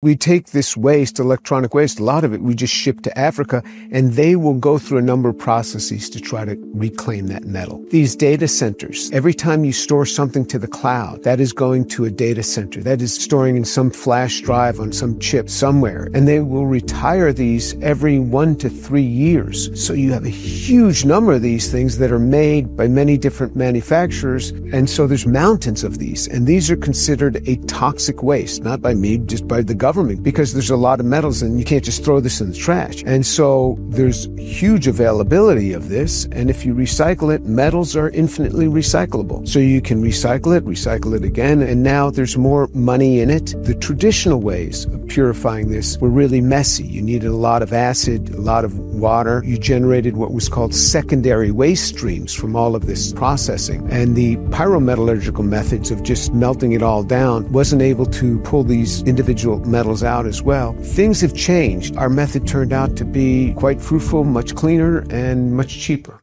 We take this waste, electronic waste, a lot of it we just ship to Africa, and they will go through a number of processes to try to reclaim that metal. These data centers, every time you store something to the cloud, that is going to a data center. That is storing in some flash drive on some chip somewhere, and they will retire these every 1 to 3 years. So you have a huge number of these things that are made by many different manufacturers, and so there's mountains of these, and these are considered a toxic waste, not by me, just by the government, because there's a lot of metals and you can't just throw this in the trash. And so there's huge availability of this, and if you recycle it, metals are infinitely recyclable. So you can recycle it again, and now there's more money in it. The traditional ways of purifying this were really messy. You needed a lot of acid, a lot of water. You generated what was called secondary waste streams from all of this processing, and the pyrometallurgical methods of just melting it all down wasn't able to pull these individual metals out as well. Things have changed. Our method turned out to be quite fruitful, much cleaner, and much cheaper.